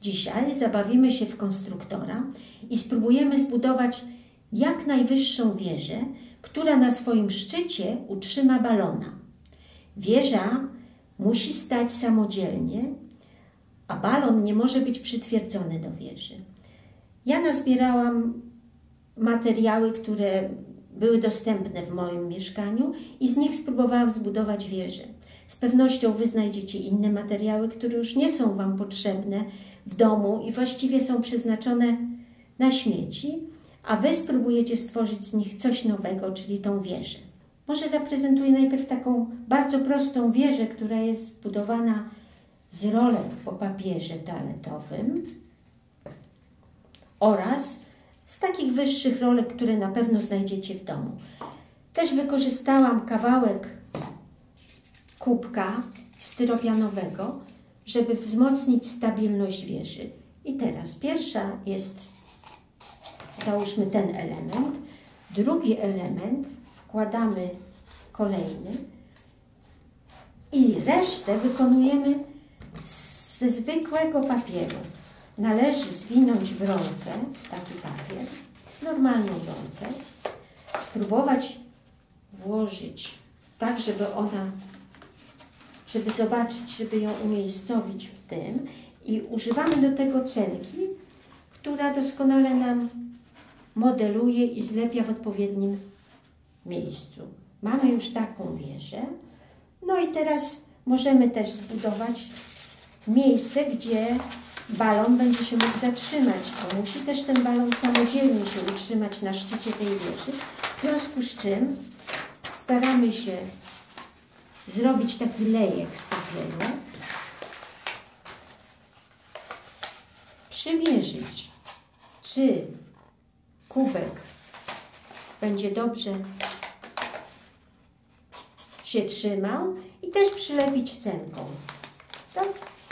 Dzisiaj zabawimy się w konstruktora i spróbujemy zbudować jak najwyższą wieżę, która na swoim szczycie utrzyma balona. Wieża musi stać samodzielnie, a balon nie może być przytwierdzony do wieży. Ja nazbierałam materiały, które były dostępne w moim mieszkaniu i z nich spróbowałam zbudować wieżę. Z pewnością Wy znajdziecie inne materiały, które już nie są Wam potrzebne w domu i właściwie są przeznaczone na śmieci, a Wy spróbujecie stworzyć z nich coś nowego, czyli tą wieżę. Może zaprezentuję najpierw taką bardzo prostą wieżę, która jest zbudowana z rolek po papierze toaletowym oraz z takich wyższych rolek, które na pewno znajdziecie w domu. Też wykorzystałam kawałek kubka styropianowego, żeby wzmocnić stabilność wieży. I teraz pierwsza jest, załóżmy ten element, drugi element wkładamy kolejny i resztę wykonujemy ze zwykłego papieru. Należy zwinąć w rolkę taki papier, normalną rolkę, spróbować włożyć tak, żeby ona, żeby zobaczyć, żeby ją umiejscowić w tym i używamy do tego celki, która doskonale nam modeluje i zlepia w odpowiednim miejscu. Mamy już taką wieżę, no i teraz możemy też zbudować miejsce, gdzie balon będzie się mógł zatrzymać, bo musi też ten balon samodzielnie się utrzymać na szczycie tej wieży, w związku z czym staramy się zrobić taki lejek z papieru, przymierzyć, czy kubek będzie dobrze się trzymał i też przylepić cenką. Tak?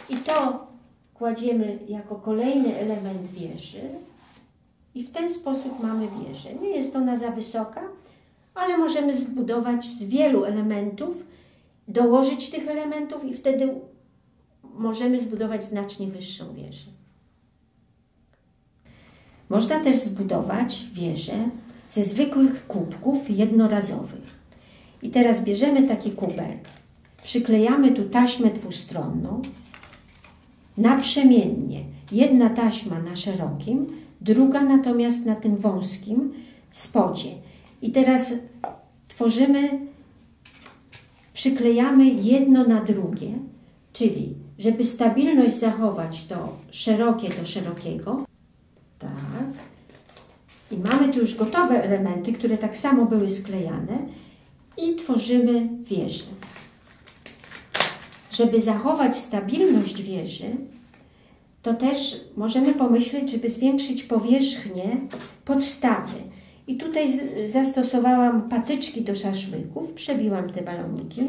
I to kładziemy jako kolejny element wieży i w ten sposób mamy wieżę. Nie jest ona za wysoka, ale możemy zbudować z wielu elementów, dołożyć tych elementów i wtedy możemy zbudować znacznie wyższą wieżę. Można też zbudować wieżę ze zwykłych kubków jednorazowych. I teraz bierzemy taki kubek, przyklejamy tu taśmę dwustronną naprzemiennie. Jedna taśma na szerokim, druga natomiast na tym wąskim spodzie. I teraz tworzymy, przyklejamy jedno na drugie, czyli żeby stabilność zachować, to szerokie do szerokiego. Tak. I mamy tu już gotowe elementy, które tak samo były sklejane i tworzymy wieżę. Żeby zachować stabilność wieży, to też możemy pomyśleć, żeby zwiększyć powierzchnię podstawy. I tutaj zastosowałam patyczki do szaszłyków, przebiłam te baloniki.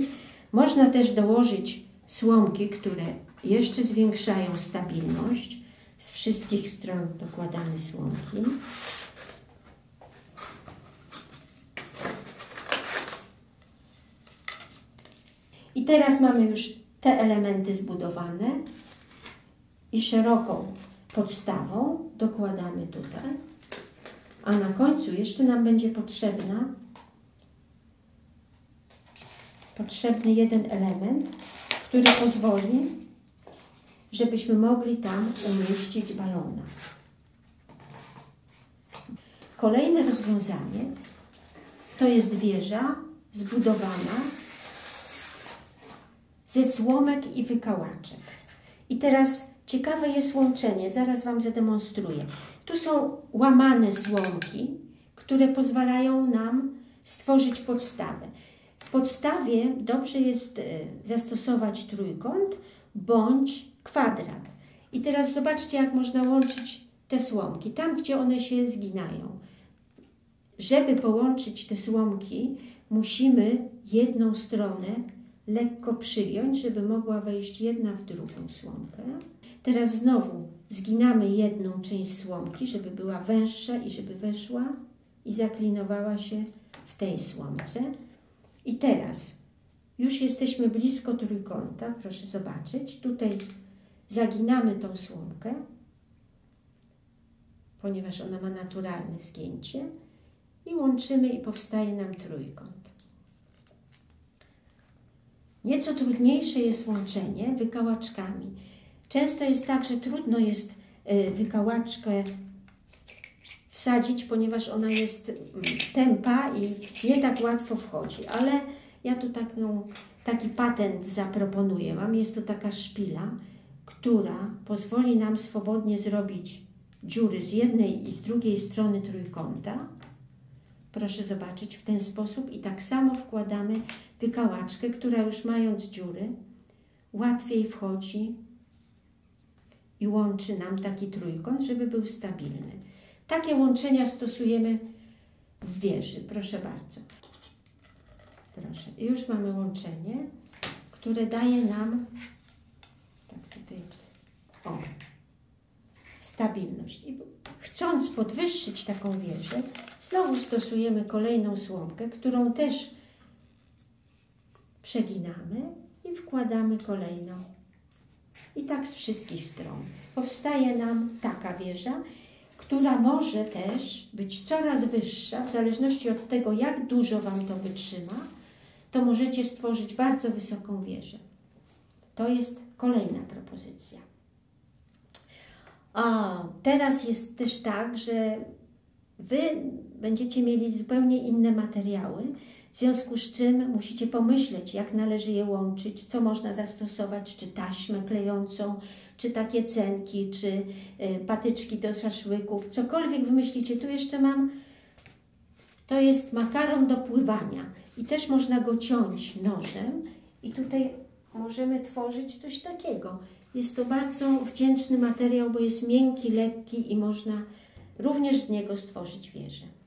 Można też dołożyć słomki, które jeszcze zwiększają stabilność. Z wszystkich stron dokładamy słomki. I teraz mamy już te elementy zbudowane i szeroką podstawą dokładamy tutaj, a na końcu jeszcze nam będzie potrzebny jeden element, który pozwoli, żebyśmy mogli tam umieścić balona. Kolejne rozwiązanie to jest wieża zbudowana ze słomek i wykałaczek. I teraz ciekawe jest łączenie, zaraz Wam zademonstruję. Tu są łamane słomki, które pozwalają nam stworzyć podstawę. W podstawie dobrze jest zastosować trójkąt bądź kwadrat. I teraz zobaczcie, jak można łączyć te słomki, tam gdzie one się zginają. Żeby połączyć te słomki, musimy jedną stronę lekko przygiąć, żeby mogła wejść jedna w drugą słomkę. Teraz znowu zginamy jedną część słomki, żeby była węższa i żeby weszła i zaklinowała się w tej słomce. I teraz już jesteśmy blisko trójkąta, proszę zobaczyć, tutaj zaginamy tą słomkę, ponieważ ona ma naturalne zgięcie, i łączymy i powstaje nam trójkąt. Nieco trudniejsze jest łączenie wykałaczkami. Często jest tak, że trudno jest wykałaczkę wsadzić, ponieważ ona jest tępa i nie tak łatwo wchodzi. Ale ja tu taki patent zaproponuję Wam. Jest to taka szpila, która pozwoli nam swobodnie zrobić dziury z jednej i z drugiej strony trójkąta. Proszę zobaczyć, w ten sposób, i tak samo wkładamy wykałaczkę, która już mając dziury, łatwiej wchodzi i łączy nam taki trójkąt, żeby był stabilny. Takie łączenia stosujemy w wieży. Proszę bardzo. Proszę. I już mamy łączenie, które daje nam tak tutaj, o, stabilność. I chcąc podwyższyć taką wieżę, znowu stosujemy kolejną słomkę, którą też przeginamy i wkładamy kolejną. I tak z wszystkich stron. Powstaje nam taka wieża, która może też być coraz wyższa, w zależności od tego, jak dużo Wam to wytrzyma, to możecie stworzyć bardzo wysoką wieżę. To jest kolejna propozycja. A teraz jest też tak, że Wy będziecie mieli zupełnie inne materiały, w związku z czym musicie pomyśleć, jak należy je łączyć, co można zastosować, czy taśmę klejącą, czy takie cenki, czy patyczki do szaszłyków, cokolwiek wymyślicie. Tu jeszcze mam, to jest makaron do pływania i też można go ciąć nożem i tutaj możemy tworzyć coś takiego. Jest to bardzo wdzięczny materiał, bo jest miękki, lekki i można również z niego stworzyć wieżę.